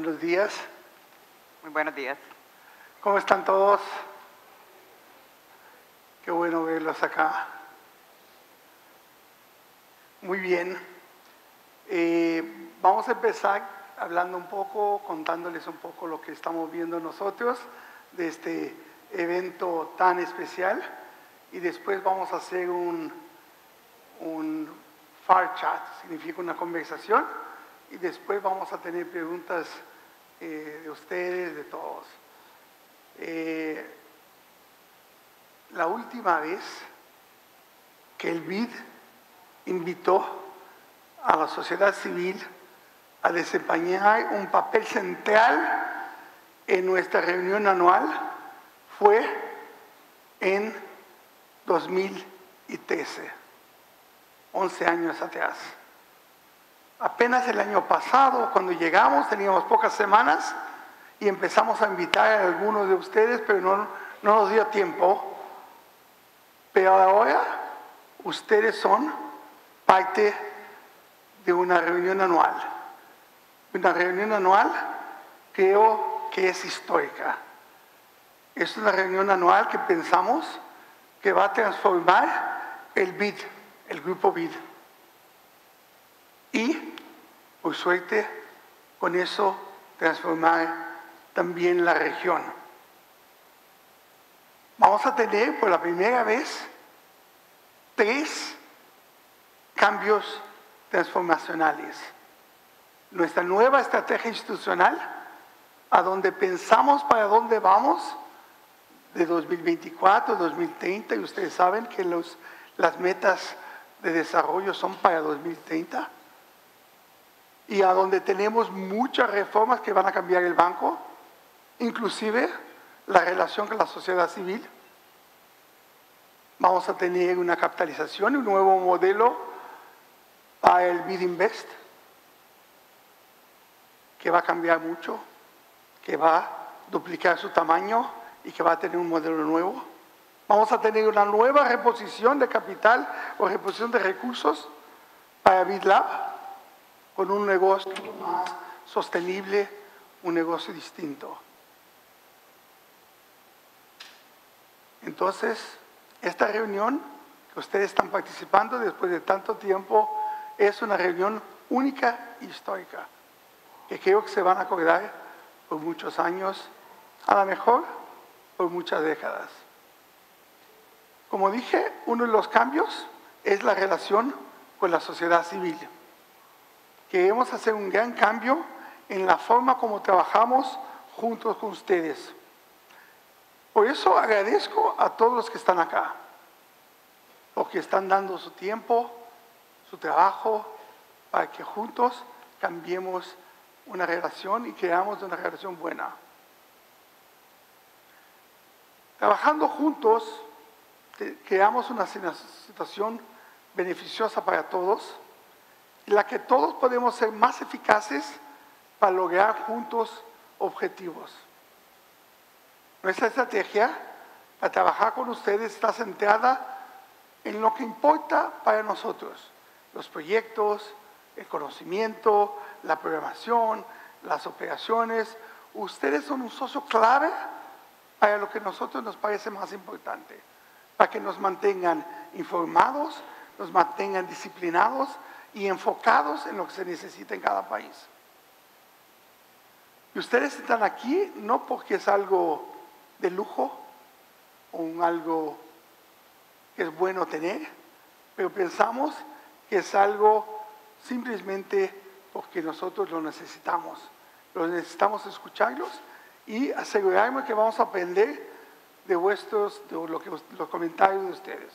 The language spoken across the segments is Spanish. Buenos días. Muy buenos días. ¿Cómo están todos? Qué bueno verlos acá. Muy bien. Vamos a empezar hablando un poco, contándoles un poco lo que estamos viendo nosotros de este evento tan especial, y después vamos a hacer un far chat, significa una conversación, y después vamos a tener preguntas de ustedes, de todos. La última vez que el BID invitó a la sociedad civil a desempeñar un papel central en nuestra reunión anual fue en 2013, 11 años atrás. Apenas el año pasado, cuando llegamos, teníamos pocas semanas y empezamos a invitar a algunos de ustedes, pero no nos dio tiempo. Pero ahora ustedes son parte de una reunión anual. Una reunión anual creo que es histórica. Es una reunión anual que pensamos que va a transformar el BID, el Grupo BID. Y, por suerte, con eso transformar también la región. Vamos a tener por la primera vez 3 cambios transformacionales. Nuestra nueva estrategia institucional, a donde pensamos para dónde vamos, de 2024, 2030, y ustedes saben que las metas de desarrollo son para 2030, y a donde tenemos muchas reformas que van a cambiar el banco, inclusive la relación con la sociedad civil. Vamos a tener una capitalización, un nuevo modelo para el BID Invest, que va a cambiar mucho, que va a duplicar su tamaño y que va a tener un modelo nuevo. Vamos a tener una nueva reposición de capital o reposición de recursos para BID Lab, con un negocio más sostenible, un negocio distinto. Entonces, esta reunión que ustedes están participando después de tanto tiempo es una reunión única y histórica, que creo que se van a acordar por muchos años, a lo mejor por muchas décadas. Como dije, uno de los cambios es la relación con la sociedad civil. Queremos hacer un gran cambio en la forma como trabajamos juntos con ustedes. Por eso agradezco a todos los que están acá, los que están dando su tiempo, su trabajo, para que juntos cambiemos una relación y creamos una relación buena. Trabajando juntos, creamos una situación beneficiosa para todos, en la que todos podemos ser más eficaces para lograr juntos objetivos. Nuestra estrategia para trabajar con ustedes está centrada en lo que importa para nosotros, los proyectos, el conocimiento, la programación, las operaciones. Ustedes son un socio clave para lo que a nosotros nos parece más importante, para que nos mantengan informados, nos mantengan disciplinados y enfocados en lo que se necesita en cada país. Y ustedes están aquí no porque es algo de lujo o algo que es bueno tener, pero pensamos que es algo simplemente porque nosotros lo necesitamos. Lo necesitamos escucharlos y asegurarnos que vamos a aprender de vuestros, los comentarios de ustedes.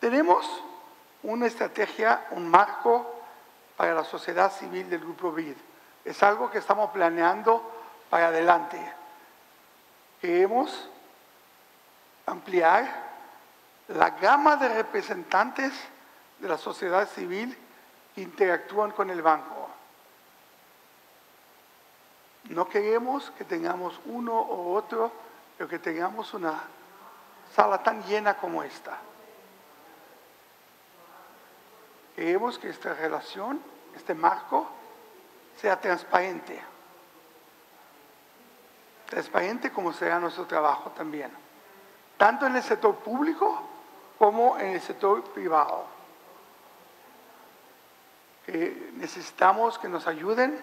Tenemos una estrategia, un marco para la sociedad civil del Grupo BID. Es algo que estamos planeando para adelante. Queremos ampliar la gama de representantes de la sociedad civil que interactúan con el banco. No queremos que tengamos uno o otro, pero que tengamos una sala tan llena como esta. Queremos que esta relación, este marco, sea transparente. Transparente como será nuestro trabajo también, tanto en el sector público como en el sector privado. Necesitamos que nos ayuden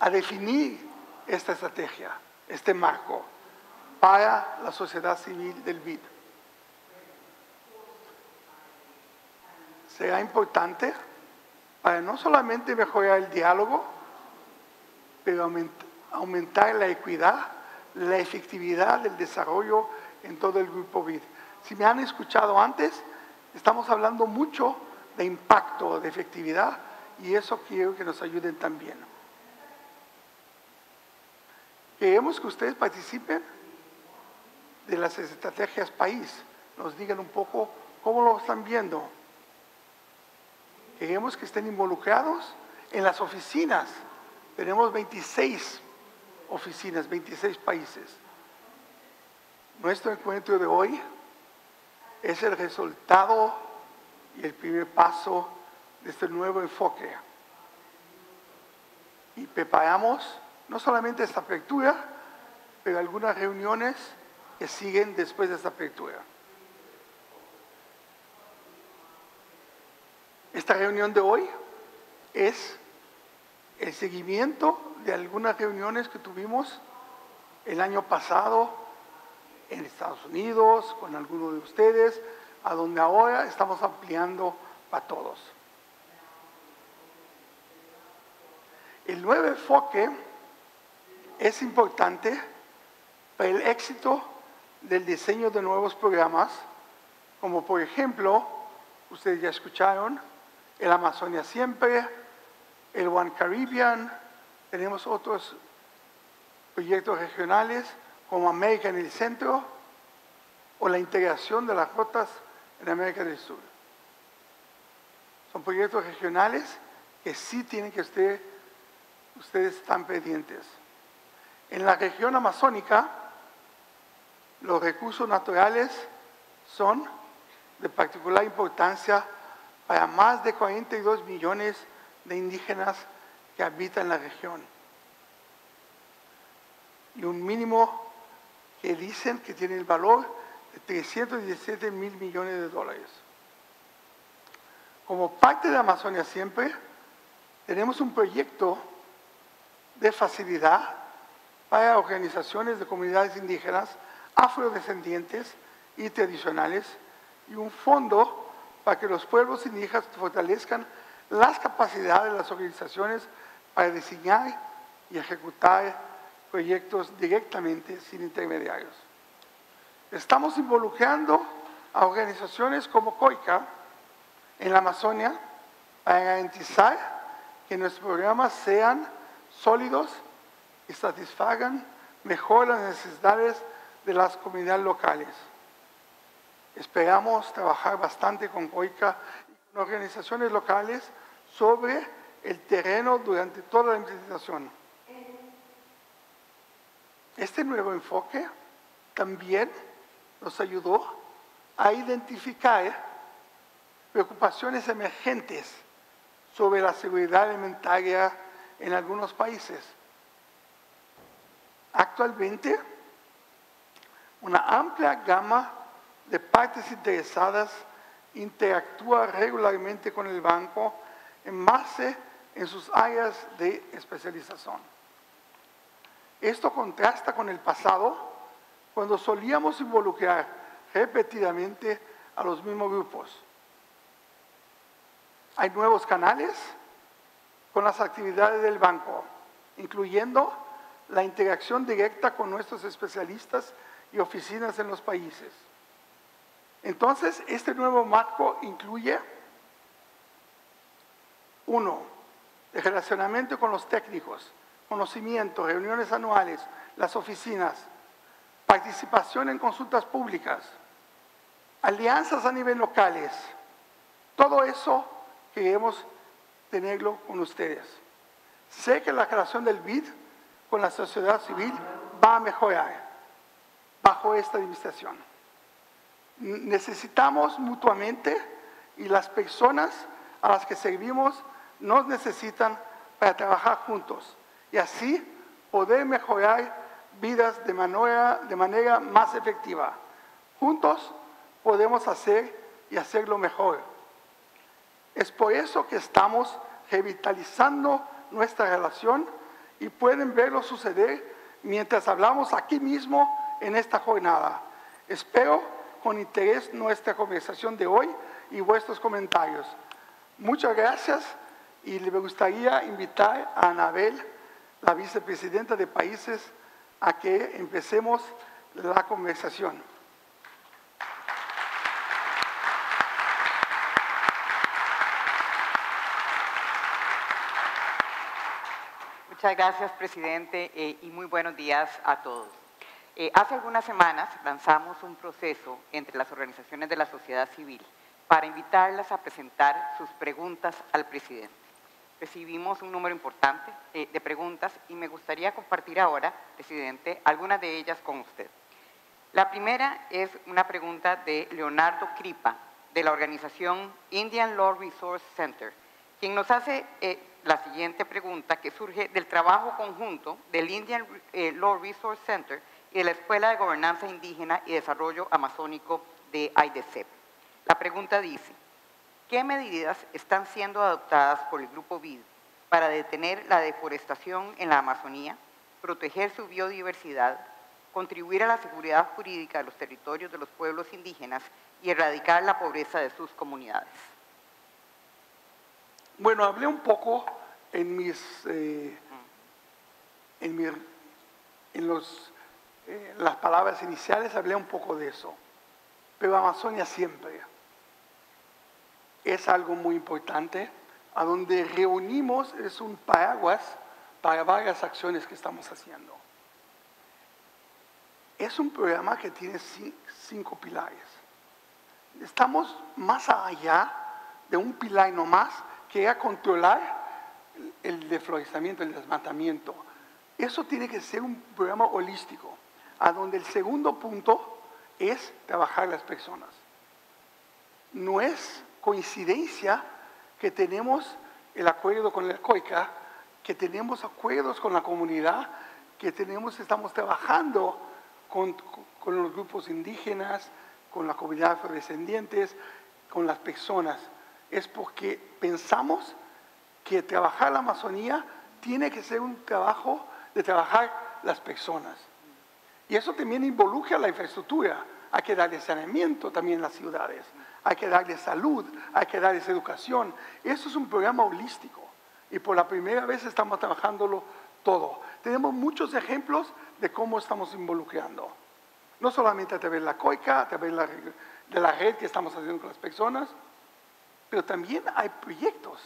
a definir esta estrategia, este marco para la sociedad civil del BID. Será importante para no solamente mejorar el diálogo, pero aumentar la equidad, la efectividad del desarrollo en todo el Grupo BID. Si me han escuchado antes, estamos hablando mucho de impacto, de efectividad, y eso quiero que nos ayuden también. Queremos que ustedes participen de las estrategias país, nos digan un poco cómo lo están viendo. Queremos que estén involucrados en las oficinas. Tenemos 26 oficinas, 26 países. Nuestro encuentro de hoy es el resultado y el primer paso de este nuevo enfoque. Y preparamos no solamente esta apertura, pero algunas reuniones que siguen después de esta apertura. Esta reunión de hoy es el seguimiento de algunas reuniones que tuvimos el año pasado en Estados Unidos, con algunos de ustedes, a donde ahora estamos ampliando para todos. El nuevo enfoque es importante para el éxito del diseño de nuevos programas, como por ejemplo, ustedes ya escucharon, el Amazonia Siempre, el One Caribbean, tenemos otros proyectos regionales como América en el Centro o la integración de las rotas en América del Sur. Son proyectos regionales que sí tienen que estar, ustedes están pendientes. En la región amazónica, los recursos naturales son de particular importancia para más de 42 millones de indígenas que habitan la región. Y un mínimo que dicen que tiene el valor de 317 mil millones de dólares. Como parte de Amazonia Siempre, tenemos un proyecto de facilidad para organizaciones de comunidades indígenas, afrodescendientes y tradicionales, y un fondo para que los pueblos indígenas fortalezcan las capacidades de las organizaciones para diseñar y ejecutar proyectos directamente sin intermediarios. Estamos involucrando a organizaciones como COICA en la Amazonia para garantizar que nuestros programas sean sólidos y satisfagan mejor las necesidades de las comunidades locales. Esperamos trabajar bastante con COICA y con organizaciones locales sobre el terreno durante toda la implementación. Este nuevo enfoque también nos ayudó a identificar preocupaciones emergentes sobre la seguridad alimentaria en algunos países. Actualmente, una amplia gama de partes interesadas interactúa regularmente con el banco en base en sus áreas de especialización. Esto contrasta con el pasado, cuando solíamos involucrar repetidamente a los mismos grupos. Hay nuevos canales con las actividades del banco, incluyendo la interacción directa con nuestros especialistas y oficinas en los países. Entonces, este nuevo marco incluye, 1, el relacionamiento con los técnicos, conocimiento, reuniones anuales, las oficinas, participación en consultas públicas, alianzas a nivel locales, todo eso queremos tenerlo con ustedes. Sé que la creación del BID con la sociedad civil va a mejorar bajo esta administración. Necesitamos mutuamente y las personas a las que servimos nos necesitan para trabajar juntos y así poder mejorar vidas de manera más efectiva. Juntos podemos hacer y hacerlo mejor. Es por eso que estamos revitalizando nuestra relación y pueden verlo suceder mientras hablamos aquí mismo en esta jornada. Espero con interés nuestra conversación de hoy y vuestros comentarios. Muchas gracias y le gustaría invitar a Anabel, la vicepresidenta de Países, a que empecemos la conversación. Muchas gracias, presidente, y muy buenos días a todos. Hace algunas semanas lanzamos un proceso entre las organizaciones de la sociedad civil para invitarlas a presentar sus preguntas al presidente. Recibimos un número importante de preguntas y me gustaría compartir ahora, presidente, algunas de ellas con usted. La primera es una pregunta de Leonardo Cripa, de la organización Indian Law Resource Center, quien nos hace la siguiente pregunta, que surge del trabajo conjunto del Indian Law Resource Center y de la Escuela de Gobernanza Indígena y Desarrollo Amazónico de AIDESEP. La pregunta dice: ¿qué medidas están siendo adoptadas por el Grupo BID para detener la deforestación en la Amazonía, proteger su biodiversidad, contribuir a la seguridad jurídica de los territorios de los pueblos indígenas y erradicar la pobreza de sus comunidades? Bueno, hablé un poco en las palabras iniciales, hablé un poco de eso, pero Amazonia Siempre es algo muy importante, a donde reunimos, es un paraguas para varias acciones que estamos haciendo. Es un programa que tiene 5 pilares. Estamos más allá de un pilar nomás, que era controlar el deforestamiento, el desmatamiento. Eso tiene que ser un programa holístico, a donde el segundo punto es trabajar las personas. No es coincidencia que tenemos el acuerdo con el COICA, que tenemos acuerdos con la comunidad, que estamos trabajando con los grupos indígenas, con la comunidad afrodescendientes, con las personas. Es porque pensamos que trabajar la Amazonía tiene que ser un trabajo de trabajar las personas. Y eso también involucra la infraestructura. Hay que darle saneamiento también a las ciudades, hay que darle salud, hay que darles educación. Eso es un programa holístico y por la primera vez estamos trabajándolo todo. Tenemos muchos ejemplos de cómo estamos involucrando. No solamente a través de la COICA, a través de la red que estamos haciendo con las personas, pero también hay proyectos.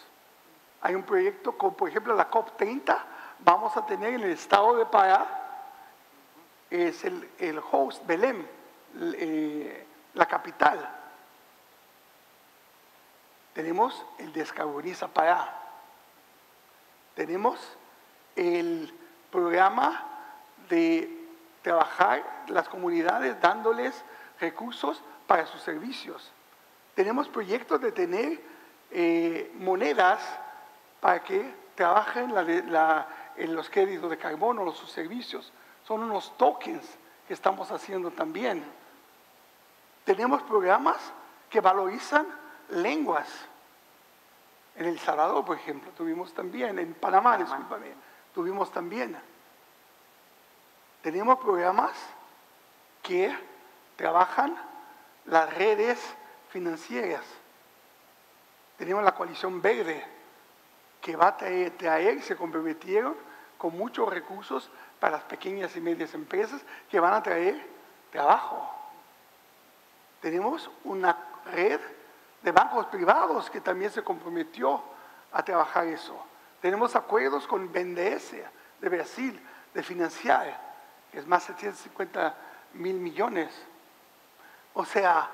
Hay un proyecto como, por ejemplo, la COP30, vamos a tener en el estado de Pará, es el host, Belém, la capital. Tenemos el Descarboniza Pará. Tenemos el programa de trabajar las comunidades dándoles recursos para sus servicios. Tenemos proyectos de tener monedas para que trabajen en los créditos de carbono, sus servicios. Son unos tokens que estamos haciendo también. Tenemos programas que valorizan lenguas. En El Salvador, por ejemplo, tuvimos también, en Panamá, discúlpame, tuvimos también. Tenemos programas que trabajan las redes financieras. Tenemos la coalición verde que va a traer, se comprometieron con muchos recursos para las pequeñas y medias empresas que van a traer trabajo. Tenemos una red de bancos privados que también se comprometió a trabajar eso. Tenemos acuerdos con BNDES de Brasil de financiar, que es más de 750.000 millones. O sea,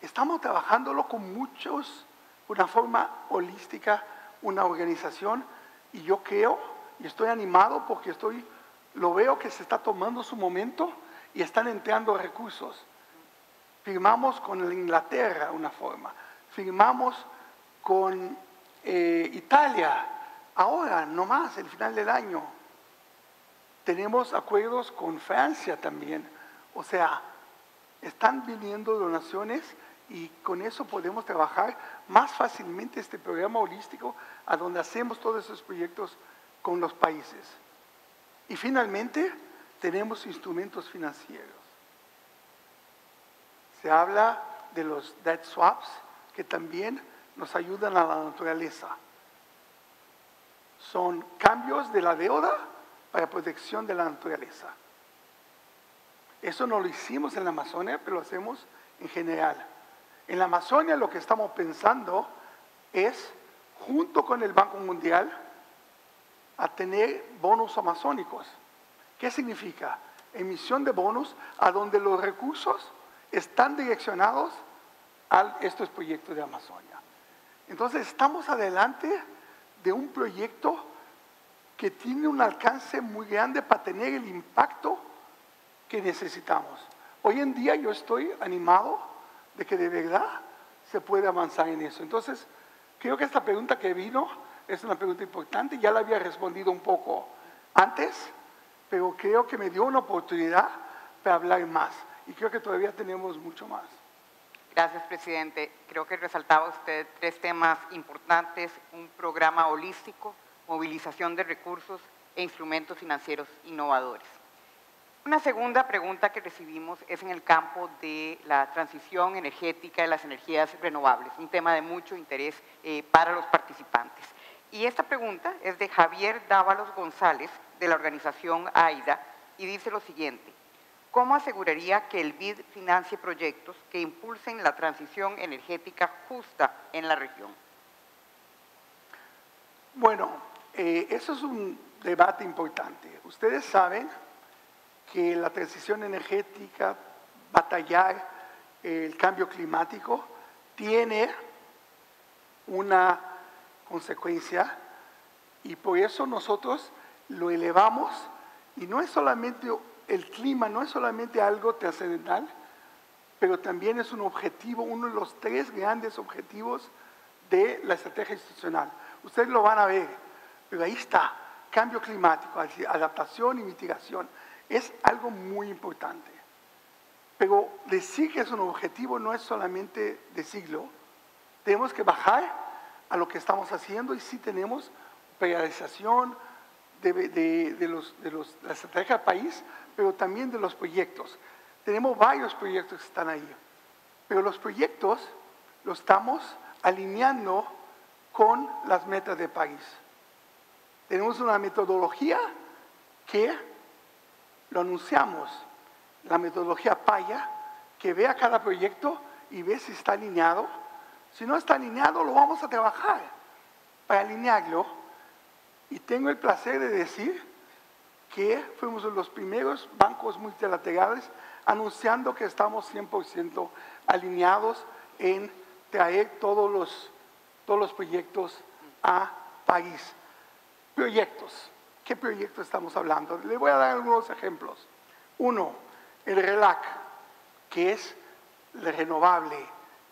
estamos trabajándolo con muchos, una forma holística, una organización, y yo creo, y estoy animado porque lo veo que se está tomando su momento y están entrando recursos. Firmamos con Inglaterra una forma, firmamos con Italia, Ahora, nomás, el final del año, tenemos acuerdos con Francia también. O sea, están viniendo donaciones y con eso podemos trabajar más fácilmente este programa holístico a donde hacemos todos esos proyectos con los países. Y finalmente, tenemos instrumentos financieros. Se habla de los debt swaps que también nos ayudan a la naturaleza. Son cambios de la deuda para protección de la naturaleza. Eso no lo hicimos en la Amazonia, pero lo hacemos en general. En la Amazonia lo que estamos pensando es, junto con el Banco Mundial, a tener bonos amazónicos. ¿Qué significa? Emisión de bonos a donde los recursos están direccionados a estos proyectos de Amazonia. Entonces, estamos adelante de un proyecto que tiene un alcance muy grande para tener el impacto que necesitamos. Hoy en día yo estoy animado de que de verdad se puede avanzar en eso. Entonces, creo que esta pregunta que vino es una pregunta importante, ya la había respondido un poco antes, pero creo que me dio una oportunidad para hablar más y creo que todavía tenemos mucho más. Gracias, presidente. Creo que resaltaba usted tres temas importantes, un programa holístico, movilización de recursos e instrumentos financieros innovadores. Una segunda pregunta que recibimos es en el campo de la transición energética y las energías renovables, un tema de mucho interés para los participantes. Y esta pregunta es de Javier Dávalos González, de la organización AIDA, y dice lo siguiente: ¿cómo aseguraría que el BID financie proyectos que impulsen la transición energética justa en la región? Bueno, eso es un debate importante. Ustedes saben que la transición energética, batallar el cambio climático, tiene una consecuencia y por eso nosotros lo elevamos y no es solamente el clima no es solamente algo trascendental, pero también es un objetivo, uno de los tres grandes objetivos de la estrategia institucional. Ustedes lo van a ver, pero ahí está, cambio climático, adaptación y mitigación. Es algo muy importante. Pero decir que es un objetivo no es solamente decirlo. Tenemos que bajar a lo que estamos haciendo y sí tenemos priorización de la estrategia del país, pero también de los proyectos. Tenemos varios proyectos que están ahí, pero los proyectos los estamos alineando con las metas del país. Tenemos una metodología que lo anunciamos, la metodología PAYA, que vea cada proyecto y ve si está alineado. Si no está alineado, lo vamos a trabajar para alinearlo. Y tengo el placer de decir que fuimos los primeros bancos multilaterales anunciando que estamos 100% alineados en traer todos los proyectos a país. Proyectos. ¿Qué proyecto estamos hablando? Le voy a dar algunos ejemplos. Uno, el RELAC, que es renovable.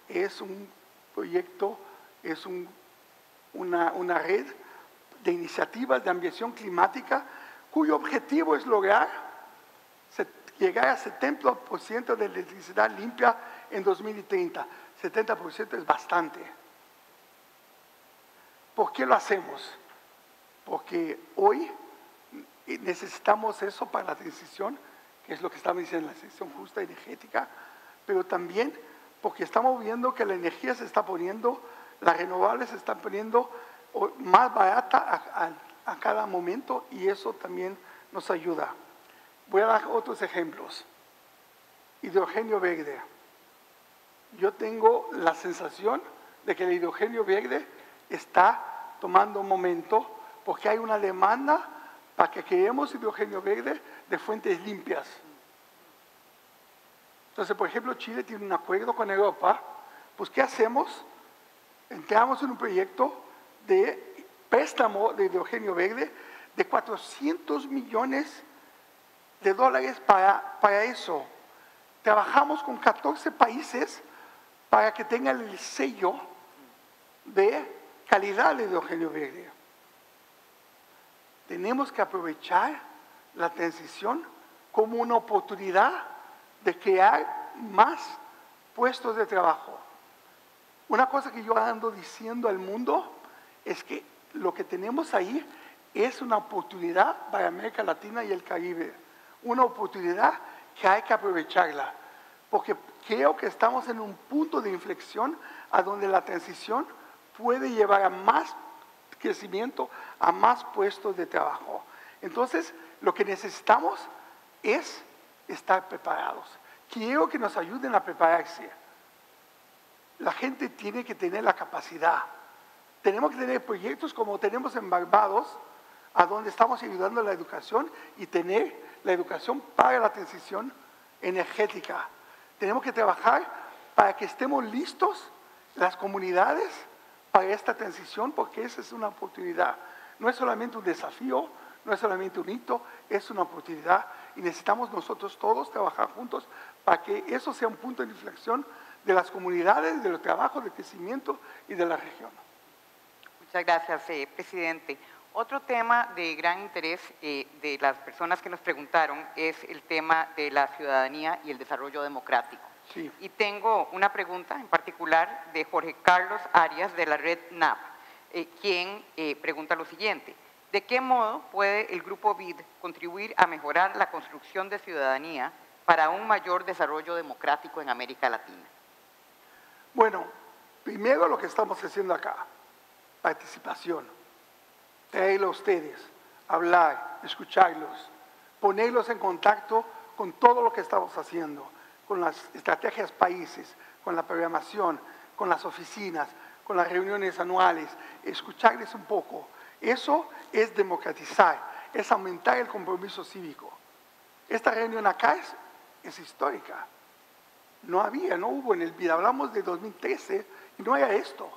Es un proyecto, es una red de iniciativas de ambición climática cuyo objetivo es lograr llegar a 70% de electricidad limpia en 2030. 70% es bastante. ¿Por qué lo hacemos? Porque hoy necesitamos eso para la transición, que es lo que estamos diciendo, la transición justa energética, pero también porque estamos viendo que la energía se está poniendo, las renovables se están poniendo más barata a cada momento y eso también nos ayuda. Voy a dar otros ejemplos. Hidrógeno verde. Yo tengo la sensación de que el hidrógeno verde está tomando momento porque hay una demanda para que creemos hidrógeno verde de fuentes limpias. Entonces, por ejemplo, Chile tiene un acuerdo con Europa, pues ¿qué hacemos? Entramos en un proyecto de préstamo de hidrógeno verde de $400 millones para eso. Trabajamos con 14 países para que tengan el sello de calidad de hidrógeno verde. Tenemos que aprovechar la transición como una oportunidad de crear más puestos de trabajo. Una cosa que yo ando diciendo al mundo es que lo que tenemos ahí es una oportunidad para América Latina y el Caribe, una oportunidad que hay que aprovecharla, porque creo que estamos en un punto de inflexión a donde la transición puede llevar a más crecimiento, a más puestos de trabajo. Entonces, lo que necesitamos es estar preparados. Quiero que nos ayuden a prepararse. La gente tiene que tener la capacidad. Tenemos que tener proyectos como tenemos en Barbados, a donde estamos ayudando a la educación y tener la educación para la transición energética. Tenemos que trabajar para que estemos listos las comunidades para esta transición, porque esa es una oportunidad. No es solamente un desafío, no es solamente un hito, es una oportunidad y necesitamos nosotros todos trabajar juntos para que eso sea un punto de inflexión de las comunidades, de los trabajos de crecimiento y de la región. Muchas gracias, presidente. Otro tema de gran interés de las personas que nos preguntaron es el tema de la ciudadanía y el desarrollo democrático. Sí. Y tengo una pregunta en particular de Jorge Carlos Arias de la Red NAP, quien pregunta lo siguiente. ¿De qué modo puede el Grupo BID contribuir a mejorar la construcción de ciudadanía para un mayor desarrollo democrático en América Latina? Bueno, primero lo que estamos haciendo acá, participación, traerlo a ustedes, hablar, escucharlos, ponerlos en contacto con todo lo que estamos haciendo, con las estrategias países, con la programación, con las oficinas, con las reuniones anuales, escucharles un poco. Eso es democratizar, es aumentar el compromiso cívico. Esta reunión acá es histórica. No hubo en el BID, hablamos de 2013 y no era esto.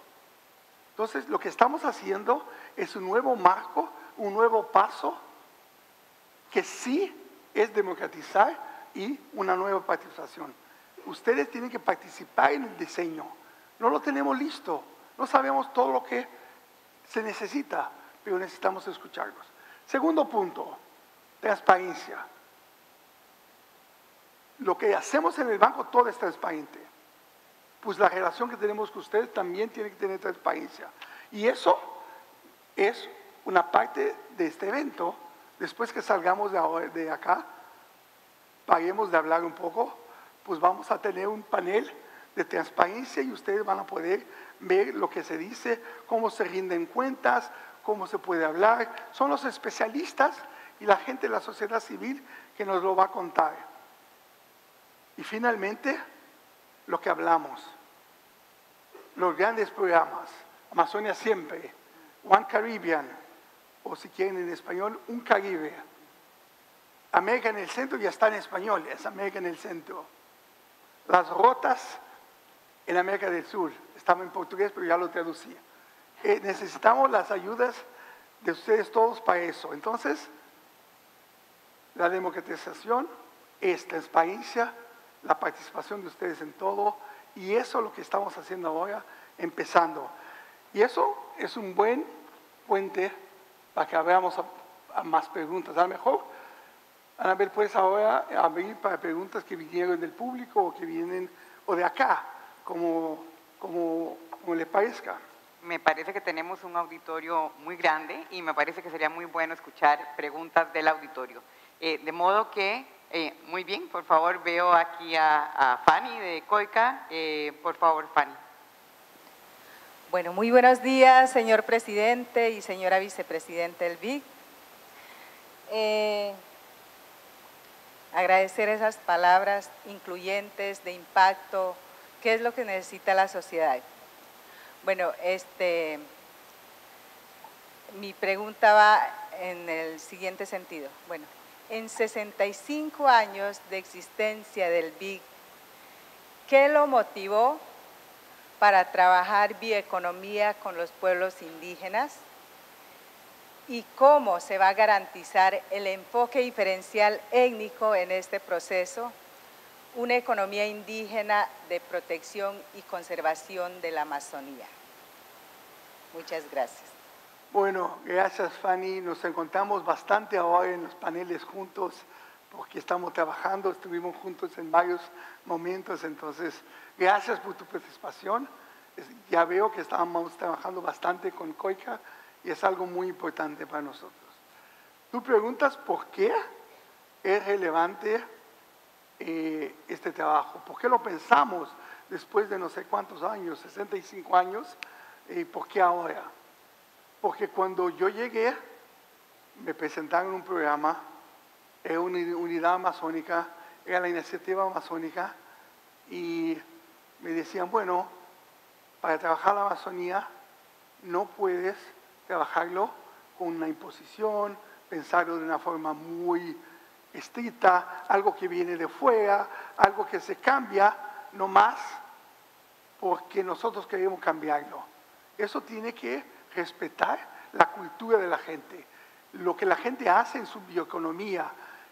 Entonces, lo que estamos haciendo es un nuevo marco, un nuevo paso, que sí es democratizar y una nueva participación. Ustedes tienen que participar en el diseño. No lo tenemos listo, no sabemos todo lo que se necesita, pero necesitamos escucharlos. Segundo punto, transparencia. Lo que hacemos en el banco todo es transparente. Pues la relación que tenemos con ustedes también tiene que tener transparencia. Y eso es una parte de este evento. Después que salgamos de acá, paremos de hablar un poco, pues vamos a tener un panel de transparencia y ustedes van a poder ver lo que se dice, cómo se rinden cuentas, cómo se puede hablar. Son los especialistas y la gente de la sociedad civil que nos lo va a contar. Y finalmente, lo que hablamos, los grandes programas, Amazonia Siempre, One Caribbean, o si quieren en español, Un Caribe. América en el Centro ya está en español, es América en el Centro. Las Rotas en América del Sur, estaba en portugués, pero ya lo traducí. Necesitamos las ayudas de ustedes todos para eso. Entonces, la democratización es transparencia, la participación de ustedes en todo, y eso es lo que estamos haciendo ahora, empezando. Y eso es un buen puente para que abramos a más preguntas. A lo mejor, Anabel, puedes ahora abrir para preguntas que vinieron del público o que vienen o de acá, como les parezca. Me parece que tenemos un auditorio muy grande y me parece que sería muy bueno escuchar preguntas del auditorio. De modo que… muy bien, por favor, veo aquí a Fanny de COICA. Por favor, Fanny. Bueno, muy buenos días, señor presidente y señora vicepresidente del BID. Agradecer esas palabras incluyentes de impacto, qué es lo que necesita la sociedad. Bueno, mi pregunta va en el siguiente sentido. Bueno. En 65 años de existencia del BID, ¿qué lo motivó para trabajar bioeconomía con los pueblos indígenas? ¿Y cómo se va a garantizar el enfoque diferencial étnico en este proceso? Una economía indígena de protección y conservación de la Amazonía. Muchas gracias. Bueno, gracias Fanny. Nos encontramos bastante ahora en los paneles juntos porque estamos trabajando, estuvimos juntos en varios momentos, entonces gracias por tu participación. Ya veo que estábamos trabajando bastante con COICA y es algo muy importante para nosotros. Tú preguntas por qué es relevante este trabajo, por qué lo pensamos después de no sé cuántos años, 65 años, y por qué ahora. Porque cuando yo llegué, me presentaron un programa, era una unidad amazónica, era la iniciativa amazónica, y me decían, bueno, para trabajar la Amazonía no puedes trabajarlo con una imposición, pensarlo de una forma muy estricta, algo que viene de fuera, algo que se cambia, no más, porque nosotros queremos cambiarlo. Eso tiene que respetar la cultura de la gente. Lo que la gente hace en su bioeconomía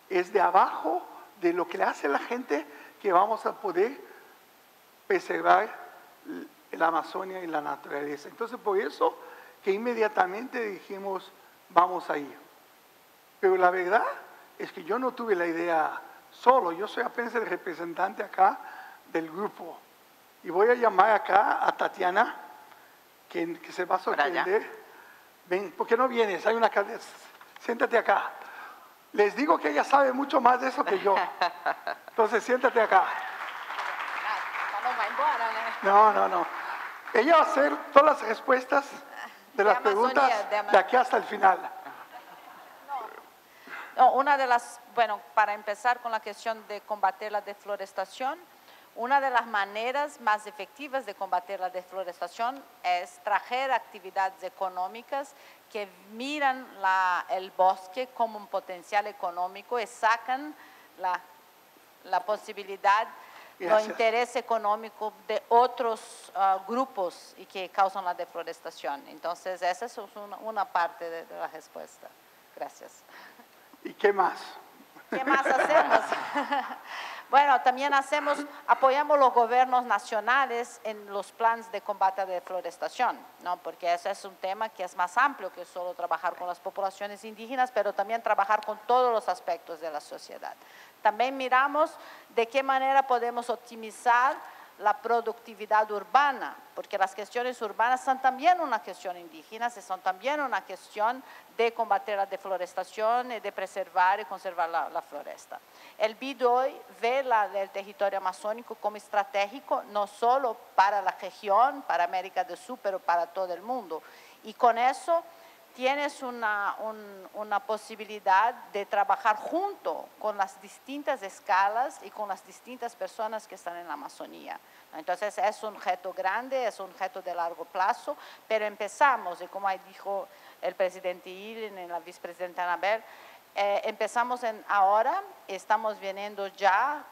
es de abajo de lo que le hace la gente que vamos a poder preservar la Amazonia y la naturaleza. Entonces, por eso que inmediatamente dijimos, vamos ahí. Pero la verdad es que yo no tuve la idea solo, yo soy apenas el representante acá del grupo. Y voy a llamar acá a Tatiana, que se va a sorprender. Ven, ¿por qué no vienes? Hay una cadena, siéntate acá. Les digo que ella sabe mucho más de eso que yo. Entonces, siéntate acá. No, no, no. Ella va a hacer todas las respuestas de las preguntas de aquí hasta el final. No, una de las, bueno, para empezar con la cuestión de combatir la deforestación, una de las maneras más efectivas de combatir la deforestación es traer actividades económicas que miran el bosque como un potencial económico y sacan la posibilidad, el interés económico de otros grupos y que causan la deforestación. Entonces, esa es una parte de la respuesta. Gracias. ¿Y qué más? ¿Qué más hacemos? Bueno, también apoyamos los gobiernos nacionales en los planes de combate a la deforestación, ¿no? Porque ese es un tema que es más amplio que solo trabajar con las poblaciones indígenas, pero también trabajar con todos los aspectos de la sociedad. También miramos de qué manera podemos optimizar la productividad urbana, porque las cuestiones urbanas son también una cuestión indígena, son también una cuestión de combatir la deforestación y de preservar y conservar la floresta. El BID hoy ve el territorio amazónico como estratégico, no solo para la región, para América del Sur, pero para todo el mundo. Y con eso tienes una posibilidad de trabajar junto con las distintas escalas y con las distintas personas que están en la Amazonía. Entonces, es un reto grande, es un reto de largo plazo, pero empezamos, y como dijo el presidente Irene y la vicepresidenta Anabel, empezamos ahora, estamos viendo ya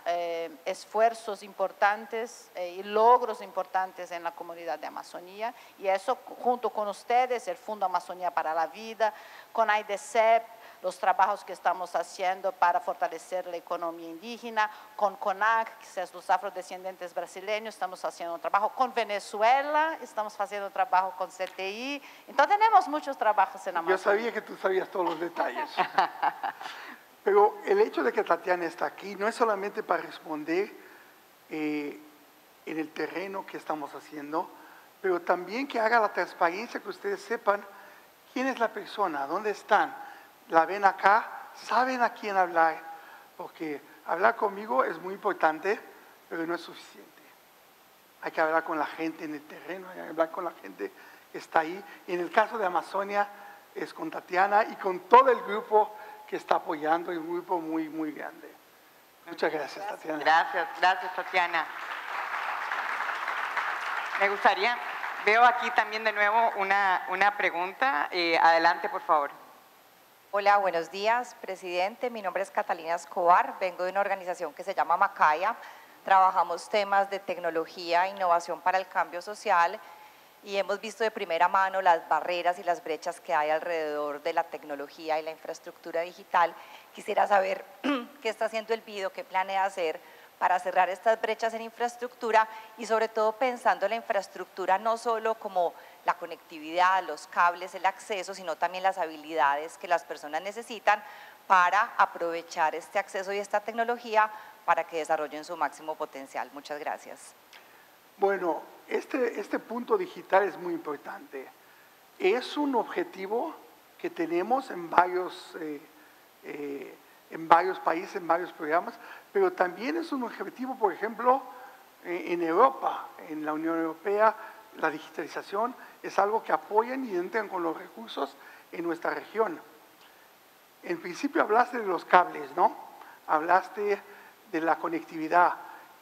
esfuerzos importantes y logros importantes en la comunidad de Amazonía, y eso junto con ustedes, el Fondo Amazonía para la Vida, con AIDESEP, los trabajos que estamos haciendo para fortalecer la economía indígena, con CONAC, que es los afrodescendientes brasileños, estamos haciendo un trabajo con Venezuela, estamos haciendo un trabajo con CTI, entonces tenemos muchos trabajos en Amazonía. Yo sabía que tú sabías todos los detalles. Pero el hecho de que Tatiana está aquí no es solamente para responder en el terreno que estamos haciendo, pero también que haga la transparencia, que ustedes sepan quién es la persona, dónde están, la ven acá, saben a quién hablar, porque hablar conmigo es muy importante, pero no es suficiente. Hay que hablar con la gente en el terreno, hay que hablar con la gente que está ahí. Y en el caso de Amazonia, es con Tatiana y con todo el grupo que está apoyando, es un grupo muy, muy grande. Muchas gracias, Tatiana. Gracias, gracias, Tatiana. Me gustaría, veo aquí también de nuevo una pregunta. Adelante, por favor. Hola, buenos días, presidente. Mi nombre es Catalina Escobar, vengo de una organización que se llama Macaya. Trabajamos temas de tecnología e innovación para el cambio social y hemos visto de primera mano las barreras y las brechas que hay alrededor de la tecnología y la infraestructura digital. Quisiera saber qué está haciendo el BID, qué planea hacer para cerrar estas brechas en infraestructura y sobre todo pensando la infraestructura no solo como la conectividad, los cables, el acceso, sino también las habilidades que las personas necesitan para aprovechar este acceso y esta tecnología para que desarrollen su máximo potencial. Muchas gracias. Bueno, este punto digital es muy importante. Es un objetivo que tenemos en varios países, en varios programas, pero también es un objetivo, por ejemplo, en Europa, en la Unión Europea. La digitalización es algo que apoyan y entran con los recursos en nuestra región. En principio hablaste de los cables, ¿no? Hablaste de la conectividad.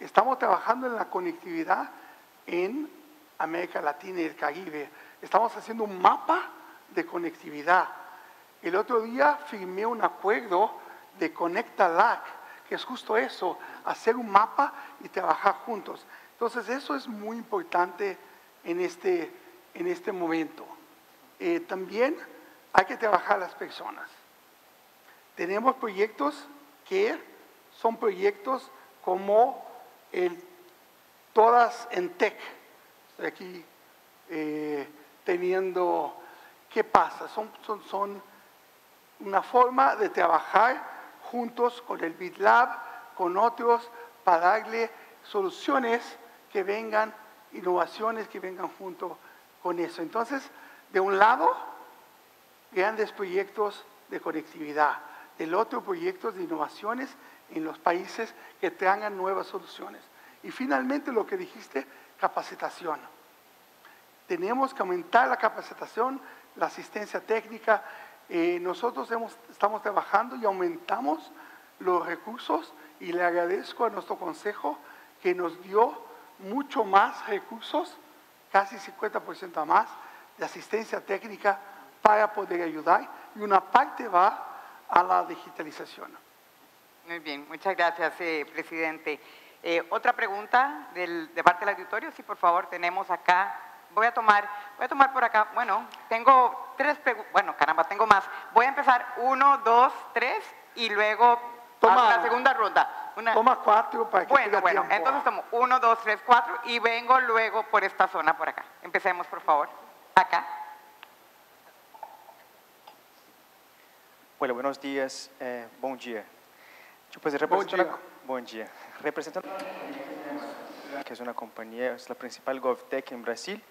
Estamos trabajando en la conectividad en América Latina y el Caribe. Estamos haciendo un mapa de conectividad. El otro día firmé un acuerdo de Conecta LAC, que es justo eso, hacer un mapa y trabajar juntos. Entonces, eso es muy importante en este momento. También hay que trabajar las personas. Tenemos proyectos que son proyectos como el Todas en Tech. Estoy aquí teniendo… ¿Qué pasa? Son una forma de trabajar juntos con el BID Lab, con otros, para darle soluciones que vengan, innovaciones que vengan junto con eso. Entonces, de un lado, grandes proyectos de conectividad, del otro, proyectos de innovaciones en los países que traigan nuevas soluciones. Y finalmente, lo que dijiste, capacitación. Tenemos que aumentar la capacitación, la asistencia técnica. Nosotros estamos trabajando y aumentamos los recursos, y le agradezco a nuestro consejo que nos dio mucho más recursos, casi 50% más, de asistencia técnica para poder ayudar, y una parte va a la digitalización. Muy bien, muchas gracias, presidente. Otra pregunta de parte del auditorio, sí, por favor, tenemos acá. Voy a tomar por acá, bueno, tengo tres preguntas, bueno, caramba, tengo más. Voy a empezar 1, 2, 3 y luego a la segunda ronda. Toma 4 para que tenga tiempo. Bueno, entonces tomo 1, 2, 3, 4 y vengo luego por esta zona por acá. Empecemos, por favor. Acá. Bueno, buenos días. Buen día. Buen día. Represento, que es una compañía, es la principal GovTech en Brasil,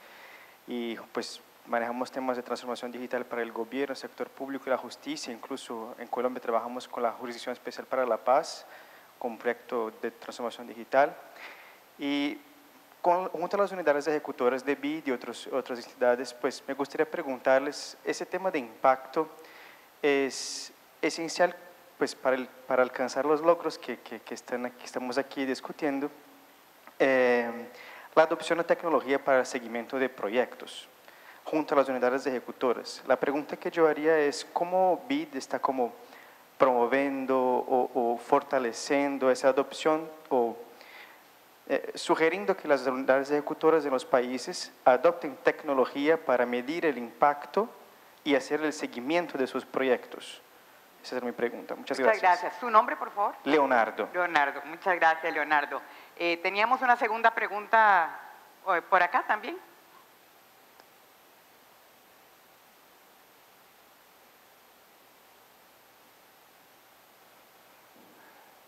y pues manejamos temas de transformación digital para el gobierno, el sector público y la justicia. Incluso en Colombia trabajamos con la Jurisdicción Especial para la Paz, con un proyecto de transformación digital, y junto a las unidades ejecutoras de BID y otras entidades, pues me gustaría preguntarles, ese tema de impacto es esencial pues para alcanzar los logros que estamos aquí discutiendo, la adopción de tecnología para el seguimiento de proyectos, junto a las unidades ejecutoras. La pregunta que yo haría es, ¿cómo BID está como promoviendo o fortaleciendo esa adopción o sugiriendo que las unidades ejecutoras de los países adopten tecnología para medir el impacto y hacer el seguimiento de sus proyectos? Esa es mi pregunta. Muchas gracias. ¿Su nombre, por favor? Leonardo. Leonardo, muchas gracias, Leonardo. Teníamos una segunda pregunta por acá también.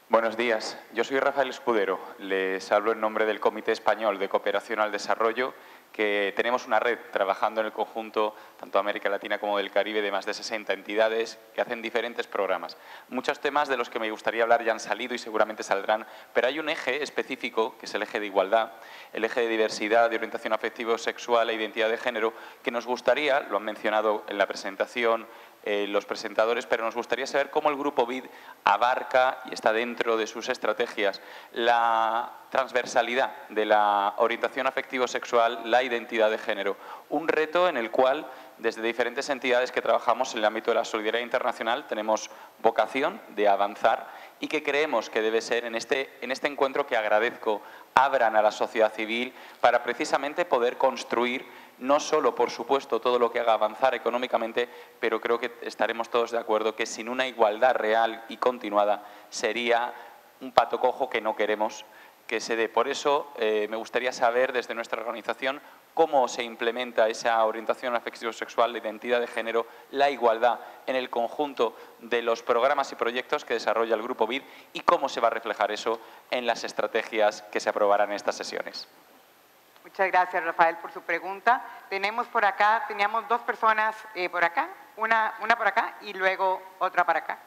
Buenos días, yo soy Rafael Escudero, les hablo en nombre del Comité Español de Cooperación al Desarrollo, que tenemos una red trabajando en el conjunto, tanto de América Latina como del Caribe, de más de 60 entidades que hacen diferentes programas. Muchos temas de los que me gustaría hablar ya han salido y seguramente saldrán, pero hay un eje específico, que es el eje de igualdad, el eje de diversidad, de orientación afectivo-sexual e identidad de género, que nos gustaría, lo han mencionado en la presentación, los presentadores, pero nos gustaría saber cómo el Grupo BID abarca y está dentro de sus estrategias la transversalidad de la orientación afectivo-sexual, la identidad de género. Un reto en el cual, desde diferentes entidades que trabajamos en el ámbito de la solidaridad internacional, tenemos vocación de avanzar y que creemos que debe ser en este encuentro que agradezco abran a la sociedad civil para precisamente poder construir no solo, por supuesto, todo lo que haga avanzar económicamente, pero creo que estaremos todos de acuerdo que sin una igualdad real y continuada sería un pato cojo que no queremos que se dé. Por eso me gustaría saber desde nuestra organización cómo se implementa esa orientación afectivo-sexual, la identidad de género, la igualdad en el conjunto de los programas y proyectos que desarrolla el Grupo BID y cómo se va a reflejar eso en las estrategias que se aprobarán en estas sesiones. Muchas gracias, Rafael, por su pregunta. Tenemos por acá, teníamos dos personas por acá, una por acá y luego otra para acá.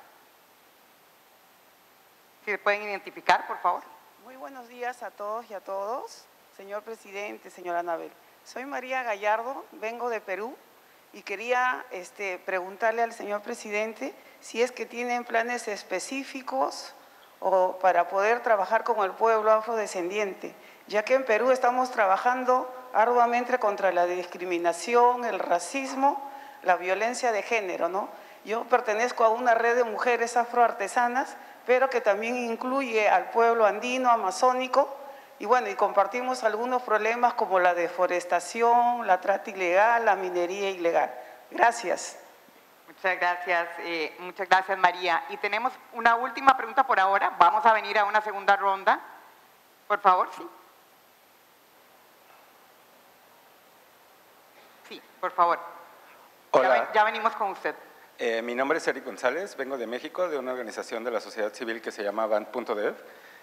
Si se pueden identificar, por favor. Muy buenos días a todos y a todas. Señor presidente, señora Anabel, soy María Gallardo, vengo de Perú y quería preguntarle al señor presidente si es que tienen planes específicos o para poder trabajar con el pueblo afrodescendiente, ya que en Perú estamos trabajando arduamente contra la discriminación, el racismo, la violencia de género, ¿no? Yo pertenezco a una red de mujeres afroartesanas, pero que también incluye al pueblo andino, amazónico, y bueno, y compartimos algunos problemas como la deforestación, la trata ilegal, la minería ilegal. Gracias. Muchas gracias, María. Y tenemos una última pregunta por ahora. Vamos a venir a una segunda ronda. Por favor, sí. Sí, por favor. Hola. Ya venimos con usted. Mi nombre es Eric González, vengo de México, de una organización de la sociedad civil que se llama Band.dev.